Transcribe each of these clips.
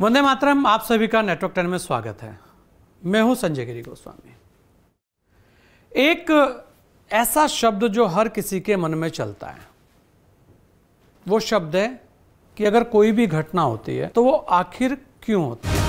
वंदे मातरम, आप सभी का नेटवर्क 10 में स्वागत है। मैं हूं संजय गिरी गोस्वामी। एक ऐसा शब्द जो हर किसी के मन में चलता है वो शब्द है कि अगर कोई भी घटना होती है तो वो आखिर क्यों होती है।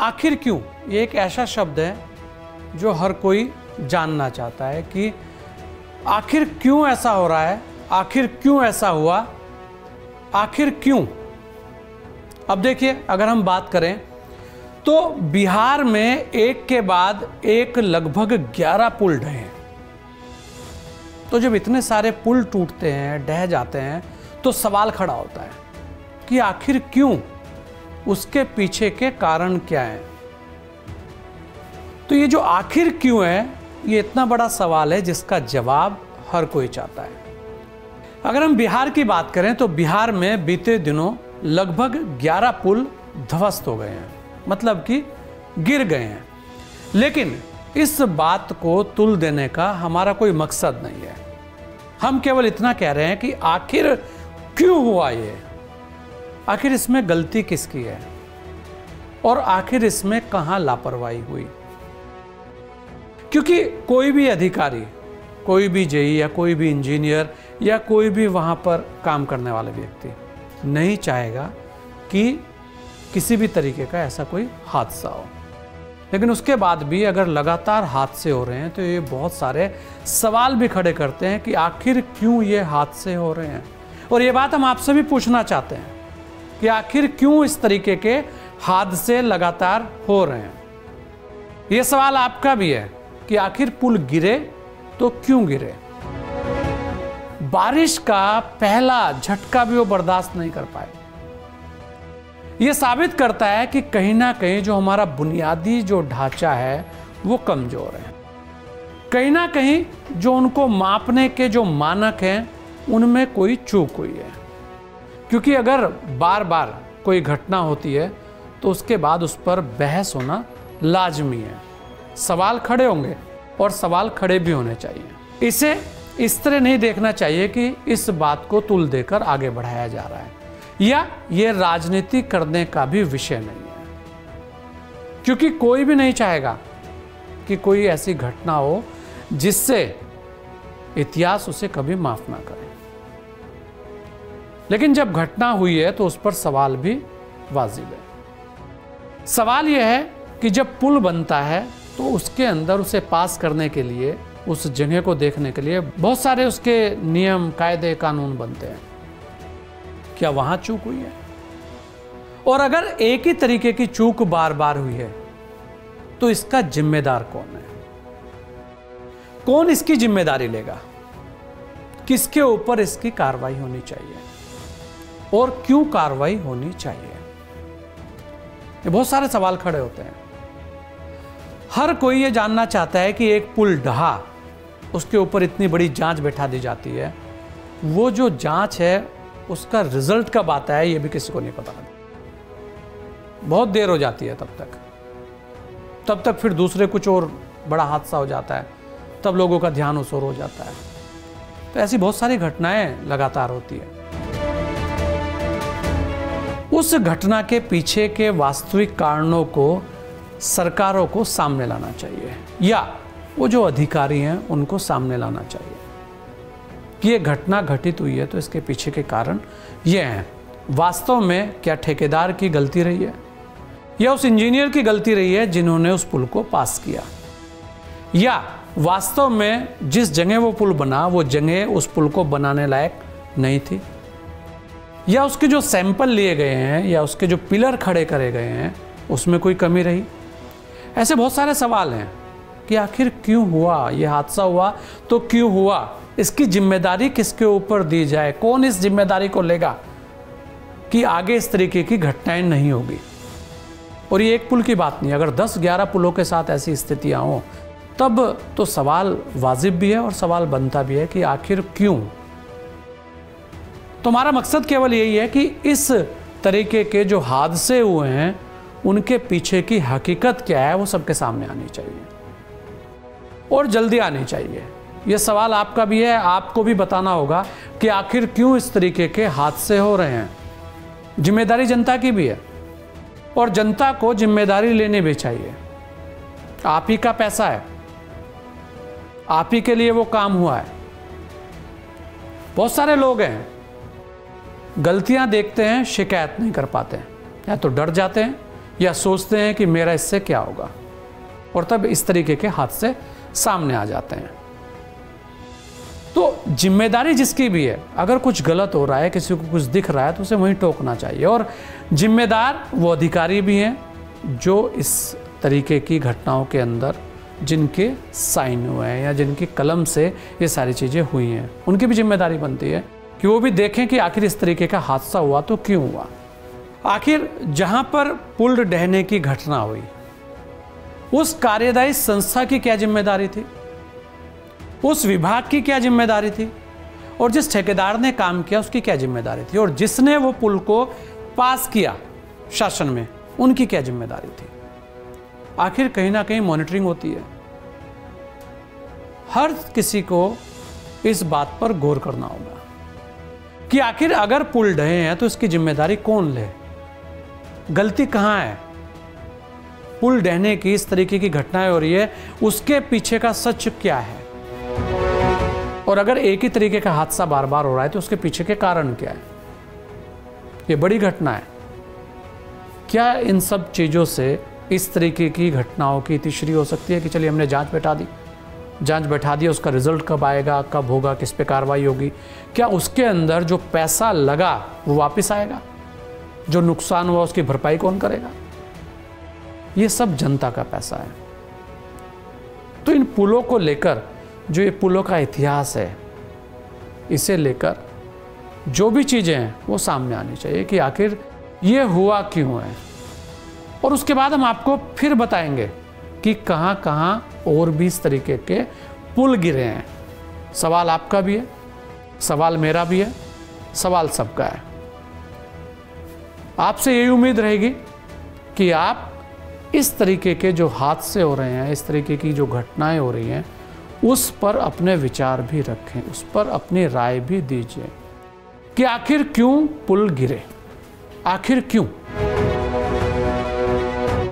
आखिर क्यों, ये एक ऐसा शब्द है जो हर कोई जानना चाहता है कि आखिर क्यों ऐसा हो रहा है, आखिर क्यों ऐसा हुआ, आखिर क्यों। अब देखिए, अगर हम बात करें तो बिहार में एक के बाद एक लगभग 11 पुल ढहे हैं। तो जब इतने सारे पुल टूटते हैं, ढह जाते हैं, तो सवाल खड़ा होता है कि आखिर क्यों, उसके पीछे के कारण क्या है। तो ये जो आखिर क्यों है, ये इतना बड़ा सवाल है जिसका जवाब हर कोई चाहता है। अगर हम बिहार की बात करें तो बिहार में बीते दिनों लगभग 11 पुल ध्वस्त हो गए हैं, मतलब कि गिर गए हैं। लेकिन इस बात को तुल देने का हमारा कोई मकसद नहीं है। हम केवल इतना कह रहे हैं कि आखिर क्यों हुआ ये, आखिर इसमें गलती किसकी है और आखिर इसमें कहाँ लापरवाही हुई। क्योंकि कोई भी अधिकारी, कोई भी जेई या कोई भी इंजीनियर या कोई भी वहाँ पर काम करने वाला व्यक्ति नहीं चाहेगा कि किसी भी तरीके का ऐसा कोई हादसा हो। लेकिन उसके बाद भी अगर लगातार हादसे हो रहे हैं तो ये बहुत सारे सवाल भी खड़े करते हैं कि आखिर क्यों ये हादसे हो रहे हैं। और ये बात हम आपसे भी पूछना चाहते हैं कि आखिर क्यों इस तरीके के हादसे लगातार हो रहे हैं। ये सवाल आपका भी है कि आखिर पुल गिरे तो क्यों गिरे। बारिश का पहला झटका भी वो बर्दाश्त नहीं कर पाए। ये साबित करता है कि कहीं ना कहीं जो हमारा बुनियादी जो ढांचा है वो कमजोर है। कहीं ना कहीं जो उनको मापने के जो मानक हैं उनमें कोई चूक हुई है। क्योंकि अगर बार बार कोई घटना होती है तो उसके बाद उस पर बहस होना लाजमी है। सवाल खड़े होंगे और सवाल खड़े भी होने चाहिए। इसे इस तरह नहीं देखना चाहिए कि इस बात को तुल देकर आगे बढ़ाया जा रहा है या ये राजनीति करने का भी विषय नहीं है। क्योंकि कोई भी नहीं चाहेगा कि कोई ऐसी घटना हो जिससे इतिहास उसे कभी माफ़ ना करे। लेकिन जब घटना हुई है तो उस पर सवाल भी वाजिब है। सवाल यह है कि जब पुल बनता है तो उसके अंदर उसे पास करने के लिए, उस जगह को देखने के लिए बहुत सारे उसके नियम, कायदे, कानून बनते हैं। क्या वहाँ चूक हुई है? और अगर एक ही तरीके की चूक बार बार हुई है तो इसका जिम्मेदार कौन है, कौन इसकी जिम्मेदारी लेगा, किसके ऊपर इसकी कार्रवाई होनी चाहिए और क्यों कार्रवाई होनी चाहिए। ये बहुत सारे सवाल खड़े होते हैं। हर कोई ये जानना चाहता है कि एक पुल ढहा, उसके ऊपर इतनी बड़ी जांच बैठा दी जाती है, वो जो जांच है उसका रिजल्ट कब आता है ये भी किसी को नहीं पता। बहुत देर हो जाती है तब तक फिर दूसरे कुछ और बड़ा हादसा हो जाता है, तब लोगों का ध्यान उस ओर हो जाता है। तो ऐसी बहुत सारी घटनाएं लगातार होती है। उस घटना के पीछे के वास्तविक कारणों को सरकारों को सामने लाना चाहिए या वो जो अधिकारी हैं उनको सामने लाना चाहिए कि ये घटना घटित हुई है तो इसके पीछे के कारण ये हैं। वास्तव में क्या ठेकेदार की गलती रही है या उस इंजीनियर की गलती रही है जिन्होंने उस पुल को पास किया, या वास्तव में जिस जगह वो पुल बना वो जगह उस पुल को बनाने लायक नहीं थी, या उसके जो सैंपल लिए गए हैं या उसके जो पिलर खड़े करे गए हैं उसमें कोई कमी रही। ऐसे बहुत सारे सवाल हैं कि आखिर क्यों हुआ ये हादसा, हुआ तो क्यों हुआ, इसकी जिम्मेदारी किसके ऊपर दी जाए, कौन इस जिम्मेदारी को लेगा कि आगे इस तरीके की घटनाएं नहीं होगी। और ये एक पुल की बात नहीं, अगर 10-11 पुलों के साथ ऐसी स्थितियाँ हों तब तो सवाल वाजिब भी है और सवाल बनता भी है कि आखिर क्यों। तो हमारा मकसद केवल यही है कि इस तरीके के जो हादसे हुए हैं उनके पीछे की हकीकत क्या है वो सबके सामने आनी चाहिए और जल्दी आनी चाहिए। ये सवाल आपका भी है, आपको भी बताना होगा कि आखिर क्यों इस तरीके के हादसे हो रहे हैं। जिम्मेदारी जनता की भी है और जनता को जिम्मेदारी लेनी भी चाहिए। आप ही का पैसा है, आप ही के लिए वो काम हुआ है। बहुत सारे लोग हैं गलतियां देखते हैं, शिकायत नहीं कर पाते हैं, या तो डर जाते हैं या सोचते हैं कि मेरा इससे क्या होगा, और तब इस तरीके के हादसे सामने आ जाते हैं। तो जिम्मेदारी जिसकी भी है, अगर कुछ गलत हो रहा है, किसी को कुछ दिख रहा है, तो उसे वहीं टोकना चाहिए। और जिम्मेदार वो अधिकारी भी हैं जो इस तरीके की घटनाओं के अंदर जिनके साइन हुए हैं या जिनकी कलम से ये सारी चीज़ें हुई हैं, उनकी भी जिम्मेदारी बनती है कि वो भी देखें कि आखिर इस तरीके का हादसा हुआ तो क्यों हुआ। आखिर जहाँ पर पुल ढहने की घटना हुई, उस कार्यदायी संस्था की क्या जिम्मेदारी थी, उस विभाग की क्या जिम्मेदारी थी, और जिस ठेकेदार ने काम किया उसकी क्या जिम्मेदारी थी, और जिसने वो पुल को पास किया शासन में उनकी क्या जिम्मेदारी थी। आखिर कहीं ना कहीं मॉनिटरिंग होती है, हर किसी को इस बात पर गौर करना होगा कि आखिर अगर पुल ढहे हैं तो इसकी जिम्मेदारी कौन ले, गलती कहाँ है, पुल ढहने की इस तरीके की घटनाएं हो रही है उसके पीछे का सच क्या है, और अगर एक ही तरीके का हादसा बार बार हो रहा है तो उसके पीछे के कारण क्या है। ये बड़ी घटना है, क्या इन सब चीज़ों से इस तरीके की घटनाओं की तिश्री हो सकती है कि चलिए हमने जांच बैठा दी, उसका रिजल्ट कब आएगा, कब होगा, किस पे कार्रवाई होगी, क्या उसके अंदर जो पैसा लगा वो वापस आएगा, जो नुकसान हुआ उसकी भरपाई कौन करेगा। ये सब जनता का पैसा है। तो इन पुलों को लेकर जो ये पुलों का इतिहास है, इसे लेकर जो भी चीज़ें हैं वो सामने आनी चाहिए कि आखिर ये हुआ क्यों है, और उसके बाद हम आपको फिर बताएंगे कि कहाँ कहाँ और भी इस तरीके के पुल गिरे हैं। सवाल आपका भी है, सवाल मेरा भी है, सवाल सबका है। आपसे यही उम्मीद रहेगी कि आप इस तरीके के जो हादसे हो रहे हैं, इस तरीके की जो घटनाएं हो रही हैं, उस पर अपने विचार भी रखें, उस पर अपनी राय भी दीजिए कि आखिर क्यों पुल गिरे, आखिर क्यों।